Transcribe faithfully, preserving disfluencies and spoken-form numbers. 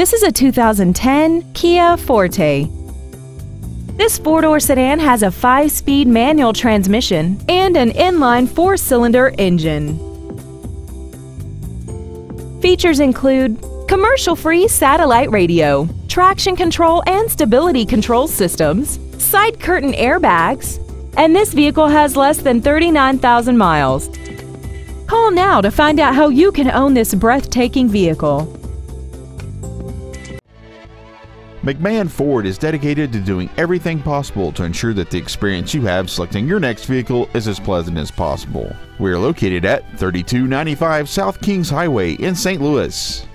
This is a two thousand ten Kia Forte. This four-door sedan has a five-speed manual transmission and an inline four-cylinder engine. Features include commercial-free satellite radio, traction control and stability control systems, side curtain airbags, and this vehicle has less than thirty-nine thousand miles. Call now to find out how you can own this breathtaking vehicle. McMahon Ford is dedicated to doing everything possible to ensure that the experience you have selecting your next vehicle is as pleasant as possible. We are located at thirty-two ninety-five South Kings Highway in Saint Louis.